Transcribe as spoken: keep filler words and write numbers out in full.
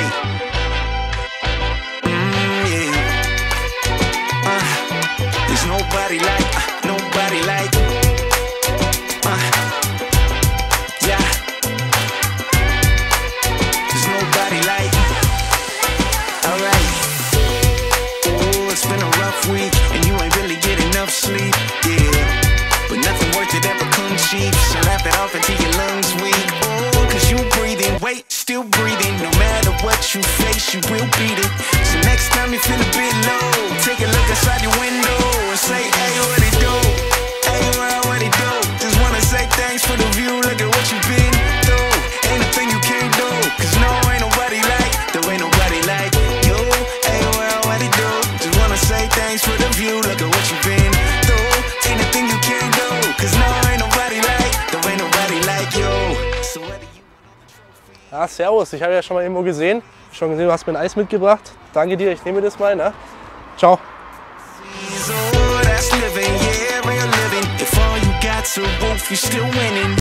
right. Mm, yeah. Uh, there's nobody like, uh, nobody like. Uh, yeah. There's nobody like. All right. Oh, it's been a rough week, and you ain't really get enough sleep. Yeah. But nothing worth it ever come cheap, so laugh it off until your lungs weak. Oh, cause you breathing, wait, still breathing. No matter what you face, you will beat it. So next time you feel a bit low, take a look outside your window and say, hey, what it do? Hey, well, what it do? Just wanna say thanks for the view, look at what you've been through. Ain't a thing you can't do, cause no, ain't nobody like, there ain't nobody like you. Hey, well, what it do? Just wanna say thanks for the view, look at what you've been through. Ain't a thing you can't do. Ah, servus, ich habe ja schon mal irgendwo gesehen. Schon gesehen, du hast mir ein Eis mitgebracht. Danke dir, ich nehme das mal, ne? Ciao.